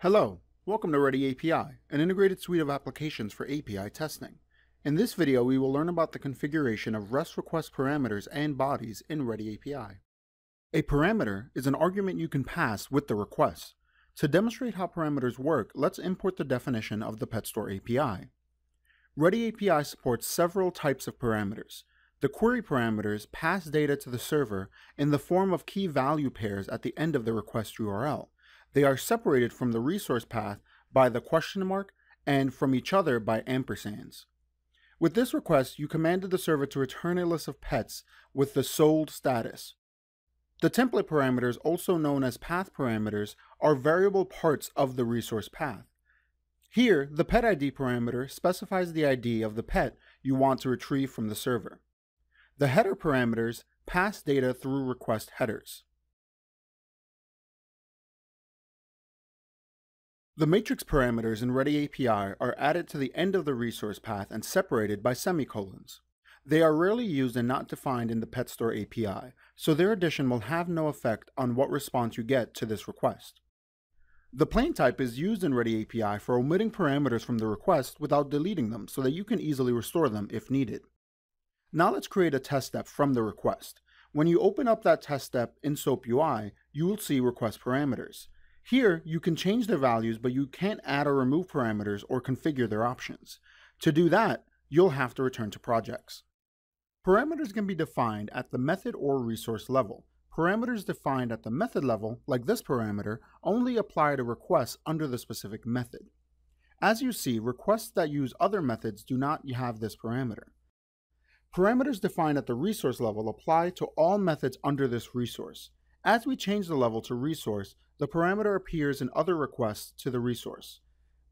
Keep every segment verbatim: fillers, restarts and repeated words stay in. Hello, welcome to ReadyAPI, an integrated suite of applications for A P I testing. In this video, we will learn about the configuration of REST request parameters and bodies in ReadyAPI. A parameter is an argument you can pass with the request. To demonstrate how parameters work, let's import the definition of the PetStore A P I. ReadyAPI supports several types of parameters. The query parameters pass data to the server in the form of key value pairs at the end of the request U R L. They are separated from the resource path by the question mark and from each other by ampersands. With this request, you commanded the server to return a list of pets with the sold status. The template parameters, also known as path parameters, are variable parts of the resource path. Here, the pet I D parameter specifies the I D of the pet you want to retrieve from the server. The header parameters pass data through request headers. The matrix parameters in ReadyAPI are added to the end of the resource path and separated by semicolons. They are rarely used and not defined in the PetStore A P I, so their addition will have no effect on what response you get to this request. The plain type is used in ReadyAPI for omitting parameters from the request without deleting them so that you can easily restore them if needed. Now let's create a test step from the request. When you open up that test step in SoapUI, you will see request parameters. Here, you can change their values, but you can't add or remove parameters or configure their options. To do that, you'll have to return to projects. Parameters can be defined at the method or resource level. Parameters defined at the method level, like this parameter, only apply to requests under the specific method. As you see, requests that use other methods do not have this parameter. Parameters defined at the resource level apply to all methods under this resource. As we change the level to resource, the parameter appears in other requests to the resource.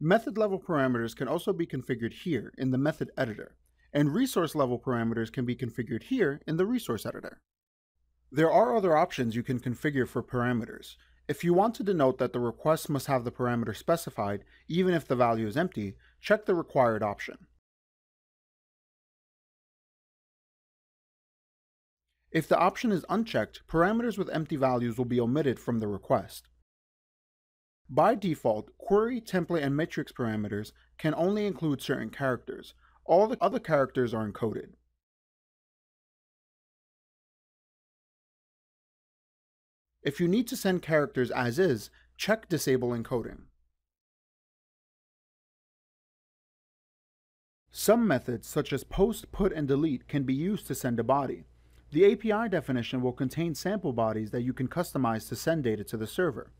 Method level parameters can also be configured here in the method editor, and resource level parameters can be configured here in the resource editor. There are other options you can configure for parameters. If you want to denote that the request must have the parameter specified, even if the value is empty, check the required option. If the option is unchecked, parameters with empty values will be omitted from the request. By default, query, template, and matrix parameters can only include certain characters. All the other characters are encoded. If you need to send characters as is, check Disable Encoding. Some methods, such as post, put, and delete, can be used to send a body. The A P I definition will contain sample bodies that you can customize to send data to the server.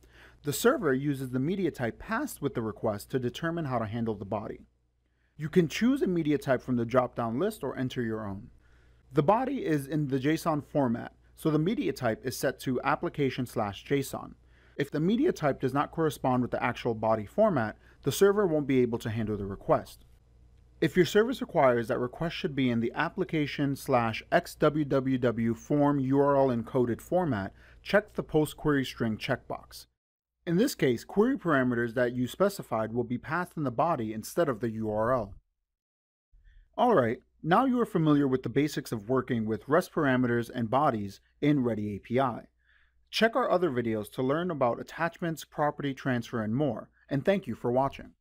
The server uses the media type passed with the request to determine how to handle the body. You can choose a media type from the drop-down list or enter your own. The body is in the JSON format, so the media type is set to application slash JSON. If the media type does not correspond with the actual body format, the server won't be able to handle the request. If your service requires that request should be in the application slash xwww form U R L encoded format, check the post query string checkbox. In this case, query parameters that you specified will be passed in the body instead of the U R L. Alright, now you are familiar with the basics of working with REST parameters and bodies in ReadyAPI. Check our other videos to learn about attachments, property transfer, and more, and thank you for watching.